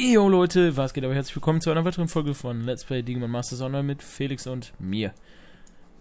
Yo Leute, was geht? Aber herzlich willkommen zu einer weiteren Folge von Let's Play Digimon Masters Online mit Felix und mir.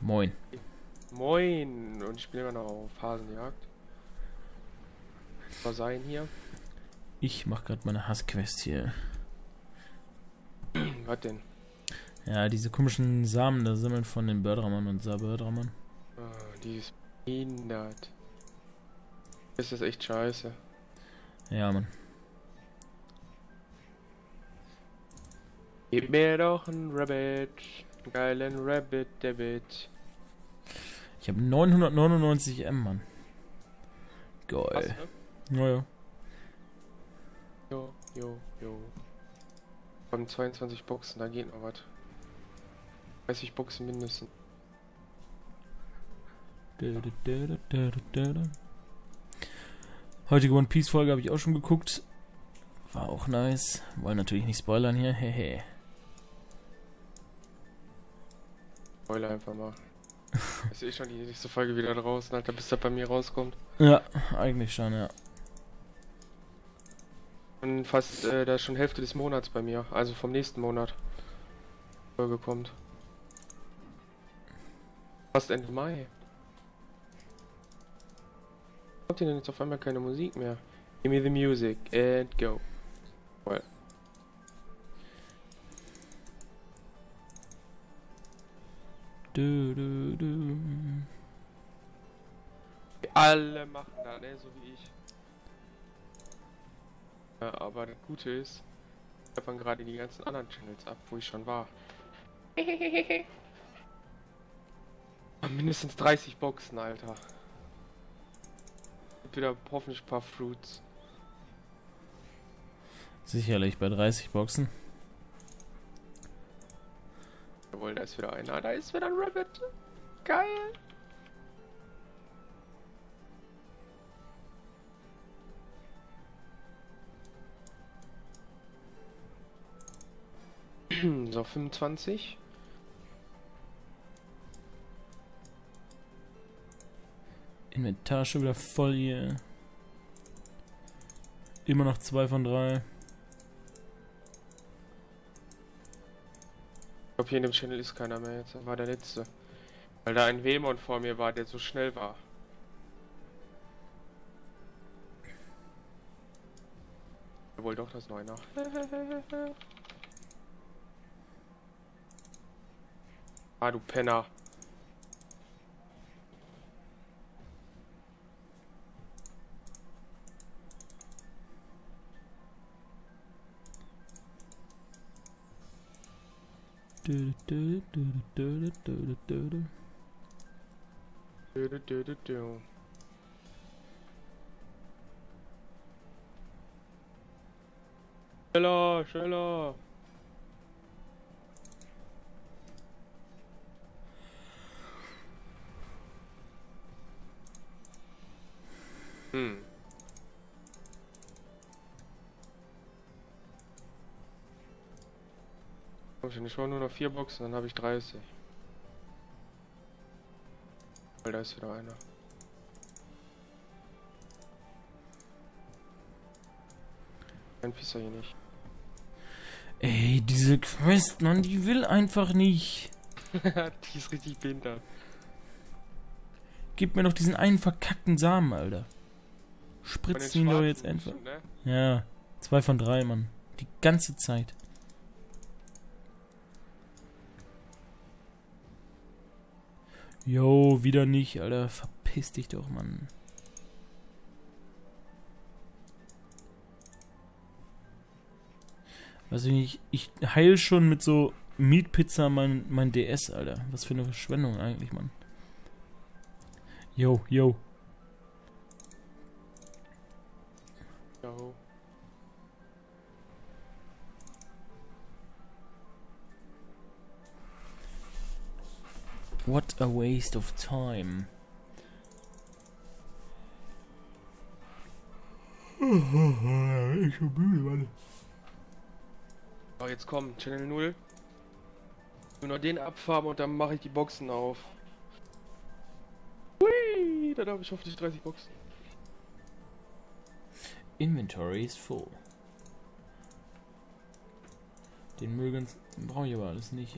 Moin. Moin. Und ich spiele immer noch auf Hasenjagd. Was sein hier? Ich mache gerade meine Hassquest hier. Was denn? Ja, diese komischen Samen da sammeln von den Birdramon und Saberdrammen. Oh, die ist behindert. Das ist echt scheiße. Ja, Mann. Gib mir doch einen Rabbit, einen geilen Rabbit, David. Ich habe 999 M, Mann. Geil. Naja. Jo, jo, jo. Wir haben 22 Boxen, da geht noch was. 30 Boxen mindestens. Heutige One Piece Folge habe ich auch schon geguckt. War auch nice. Wollen natürlich nicht spoilern hier. Hehe. Spoiler einfach mal. Das ist eh schon die nächste Folge wieder draußen, Alter, bis das bei mir rauskommt. Ja, eigentlich schon, ja. Und fast, da ist schon Hälfte des Monats bei mir, also vom nächsten Monat. Folge kommt. Fast Ende Mai. Kommt denn jetzt auf einmal keine Musik mehr? Give me the music and go. Well. Du, du, du. Alle machen da, ne, so wie ich. Ja, aber das Gute ist, ich davon gerade die ganzen anderen Channels ab, wo ich schon war. Mindestens 30 Boxen, Alter. Wieder hoffentlich ein paar Fruits. Sicherlich bei 30 Boxen. Jawohl, da ist wieder einer. Da ist wieder ein Rabbit. Geil. So, 25. Inventar schon wieder voll hier. Immer noch 2 von 3. Ich glaube, hier in dem Channel ist keiner mehr jetzt. Das war der letzte. Weil da ein Veemon vor mir war, der so schnell war. Jawohl, doch, das Neue nach. Ah, du Penner. Schneller, schneller. Ich war nur noch 4 Boxen, dann habe ich 30. Weil da ist wieder einer. Ein Pistar hier nicht. Ey, diese Quest, Mann, die will einfach nicht. Die ist richtig behindert. Gib mir doch diesen einen verkackten Samen, Alter. Spritzen ihn doch jetzt einfach. Ne? Ja, 2 von 3, Mann. Die ganze Zeit. Jo, wieder nicht, Alter. Verpiss dich doch, Mann. Weiß ich nicht, ich heil schon mit so Mietpizza mein DS, Alter. Was für eine Verschwendung eigentlich, Mann. Jo, jo. Jo. What a waste of time. Ich bin müde, Mann. Oh, jetzt komm, Channel 0. Nur noch den abfarben und dann mache ich die Boxen auf. Hui, dann habe ich hoffentlich 30 Boxen. Inventory is full. Den Müll ganz brauche ich aber alles nicht.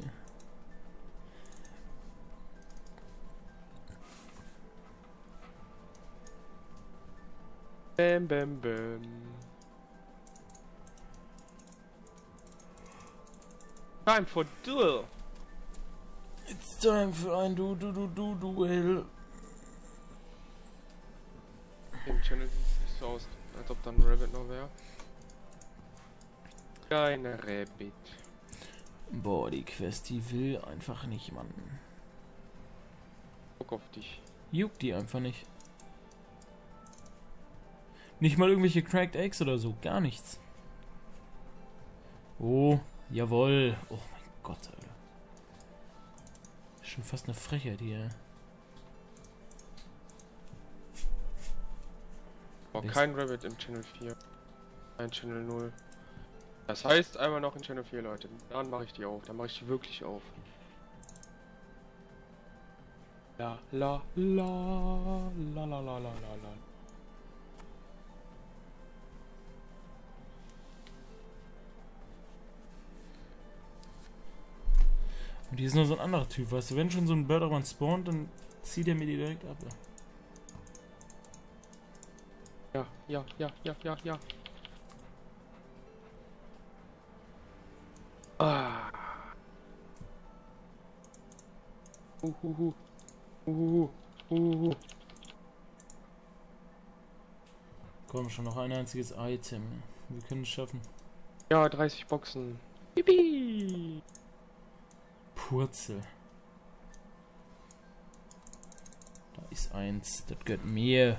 Bäm, bäm, bäm. Time for duel. It's time for ein Duel. Im Channel sieht es nicht so aus, als ob da ein Rabbit noch wäre. Kein Rabbit. Boah, die Quest, die will einfach nicht, Mann. Guck auf dich. Juckt die einfach nicht. Nicht mal irgendwelche Cracked Eggs oder so, gar nichts. Oh, jawohl. Oh mein Gott, Alter. Schon fast eine Frechheit hier. Boah, kein Rabbit im Channel 4. Ein Channel 0. Das heißt, einmal noch in Channel 4, Leute. Dann mache ich die auf. Dann mache ich die wirklich auf. La la la la la la la la. Und hier ist nur so ein anderer Typ, weißt du, wenn schon so ein Birdramon spawnt, dann zieht er mir die direkt ab. Ja, ja, ja, ja, ja, ja. Ah. Uhuhu. Uhuhu. Uhuhu. Komm schon, noch ein einziges Item. Wir können es schaffen. Ja, 30 Boxen. Yippie. Purzel. Da ist eins, das gehört mir.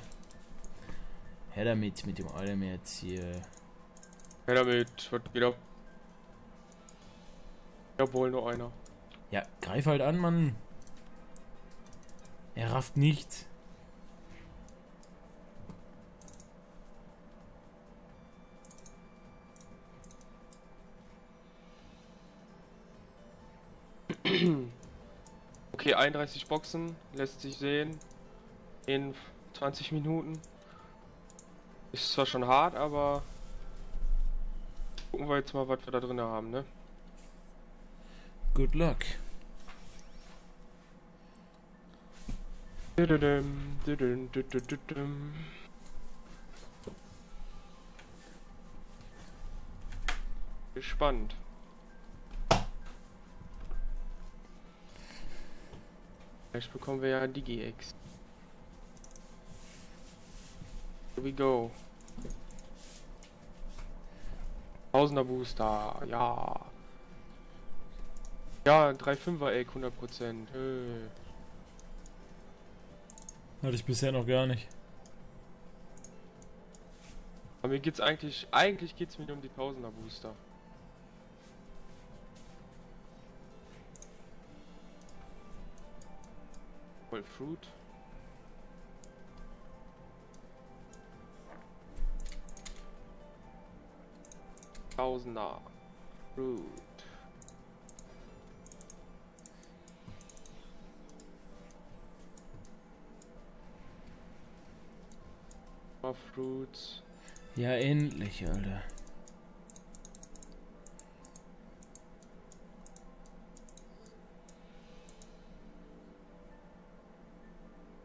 Her damit, mit dem allem jetzt hier. Her damit, was geht ab? Jawohl, nur einer. Ja, greif halt an, Mann. Er rafft nichts. Okay, 31 Boxen, lässt sich sehen, in 20 Minuten. Ist zwar schon hart, aber gucken wir jetzt mal, was wir da drin haben, ne? Good luck. Gespannt. Vielleicht bekommen wir ja Digi-Eggs. Here we go. Tausender Booster, ja. Ja, 3 5er-Egg, 100%. Hatte ich bisher noch gar nicht. Aber mir geht's eigentlich geht's mir um die Tausender Booster. Fruit. Tausender Fruit. Fruits. Ja, endlich, Alter.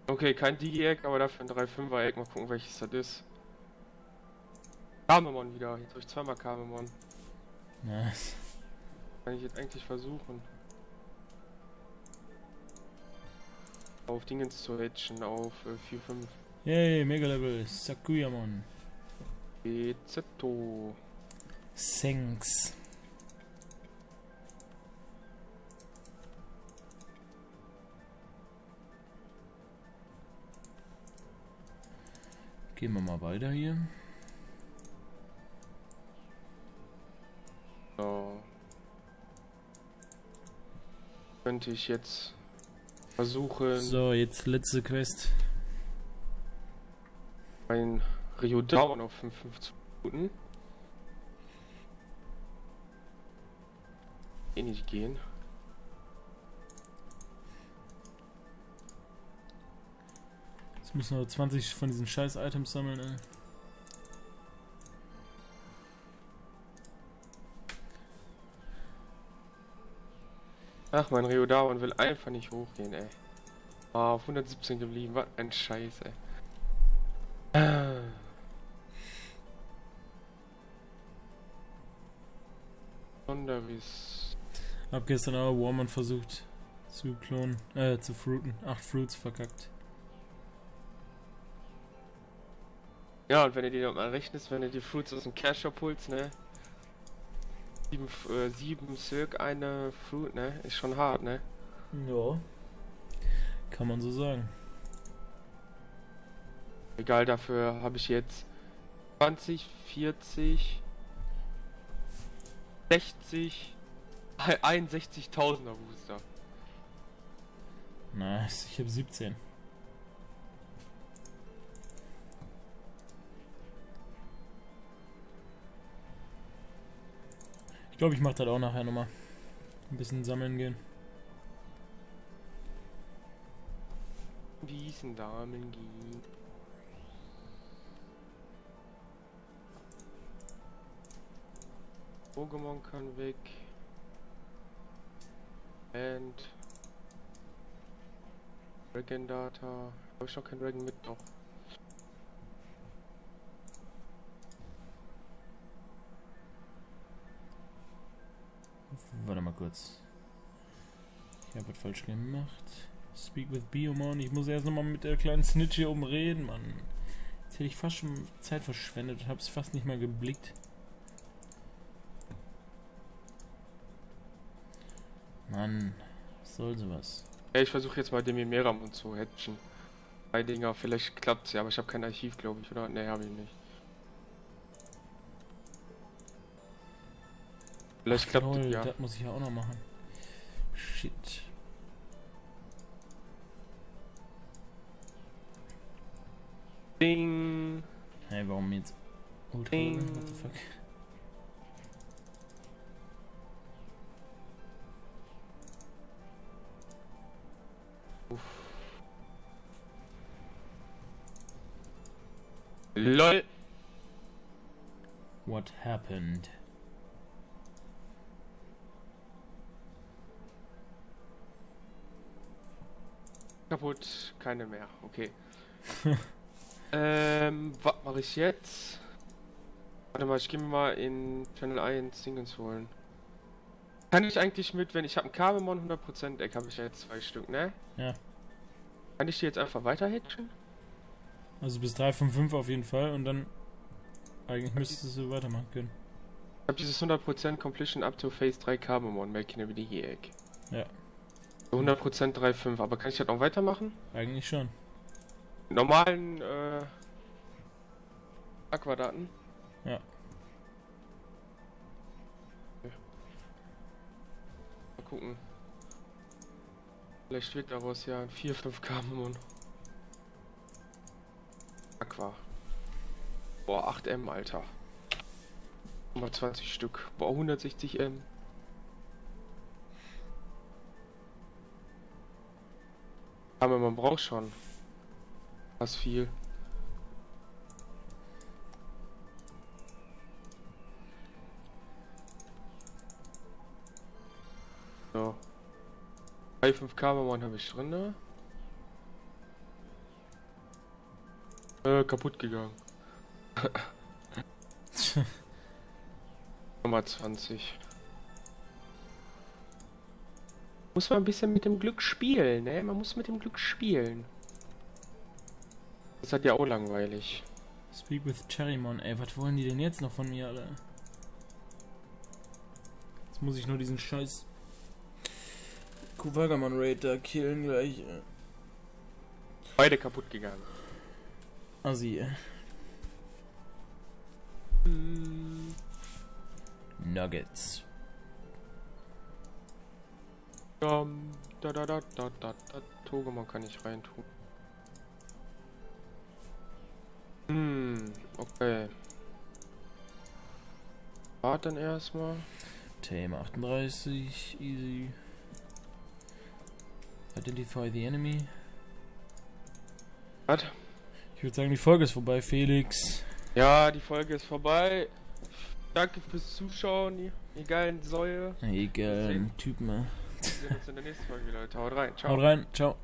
Okay, kein Digi-Egg, aber dafür ein 3 5er-Egg. Mal gucken, welches das ist. Carbemond wieder. Jetzt habe ich zweimal Carbemond. Nice. Kann ich jetzt eigentlich versuchen. Auf Dingens zu hatchen, auf 4-5. Yay, Mega-Level. Sakuyamon. E-Z-T-O. Thanks. Gehen wir mal weiter hier. So. Könnte ich jetzt versuchen. So, jetzt letzte Quest. Ein Rio down auf 55 Minuten. Eh nicht gehen. Müssen wir 20 von diesen scheiß Items sammeln, ey. Ach, mein Rio da und will einfach nicht hochgehen, ey. Oh, auf 117 geblieben, was ein Scheiß, ey. Sonderwiss. Hab gestern aber Warman versucht zu klonen, zu fruiten. 8 Fruits verkackt. Ja, und wenn du dir mal rechnest, wenn du die Fruits aus dem Cash-Shop holst, ne? 7 Cirque, eine Fruit, ne? Ist schon hart, ne? Ja. Kann man so sagen. Egal, dafür habe ich jetzt 20, 40, 60, 61.000er Booster. Nice, ich habe 17. Ich glaube, ich mache das auch nachher nochmal. Ein bisschen sammeln gehen. Diesen Damen gehen. Togemon kann weg. And Dragon Data. Habe ich noch kein Dragon mit, doch. Warte mal kurz. Ich habe was falsch gemacht. Speak with Biomon. Ich muss erst nochmal mit der kleinen Snitch hier oben reden, Mann. Jetzt hätte ich fast schon Zeit verschwendet und hab's fast nicht mal geblickt. Mann, was soll sowas? Ja, ich versuche jetzt mal Demi-Meram und so hatchen. 2 Dinger, vielleicht klappt's ja, aber ich habe kein Archiv, glaube ich, oder? Ne, habe ich nicht. Vielleicht klappt es ja. Das muss ich ja auch noch machen. Shit. Ding. Hey, warum jetzt? Ultra Ding. What the fuck? LOL! What happened? Kaputt, keine mehr, okay. Was mache ich jetzt? Warte mal, ich gehe mal in Channel 1 Singles holen. Kann ich eigentlich mit, wenn ich habe einen Carbemond 100% Eck, habe ich ja jetzt 2 Stück, ne? Ja. Kann ich die jetzt einfach weiter hatchen? Also bis 355 auf jeden Fall und dann eigentlich müsstest du weitermachen können. Ich habe dieses 100% Completion up to Phase 3 Carbemond, merke ich mir die hier Eck. Ja. 100% 3,5, aber kann ich das auch weitermachen? Eigentlich schon. Normalen Aquadaten? Ja. Okay. Mal gucken. Vielleicht wird daraus ja ein 4-5 Carbemon. Aqua. Boah, 8M, Alter. Mal 20 Stück. Boah, 160M. Aber man braucht schon was viel. So. 3,5 Carbemon habe ich drin, ne? Kaputt gegangen. Nummer 20. Muss man ein bisschen mit dem Glück spielen, ne? Man muss mit dem Glück spielen. Das hat ja auch langweilig. Speak with Cherrymon, ey, was wollen die denn jetzt noch von mir, Alter? Jetzt muss ich nur diesen scheiß Kuvergamon-Raid da killen gleich. Beide kaputt gegangen. Assi, ey. Nuggets. Togemon kann ich reintun. Okay. Warte dann erstmal. Thema 38, easy. Identify the enemy. Was? Ich würde sagen, die Folge ist vorbei, Felix. Ja, die Folge ist vorbei. Danke fürs Zuschauen, ihr geilen Säue. Ihr geilen Typen, Wir sehen uns in der nächsten Folge, Leute. Haut rein. Ciao. Haut rein. Ciao.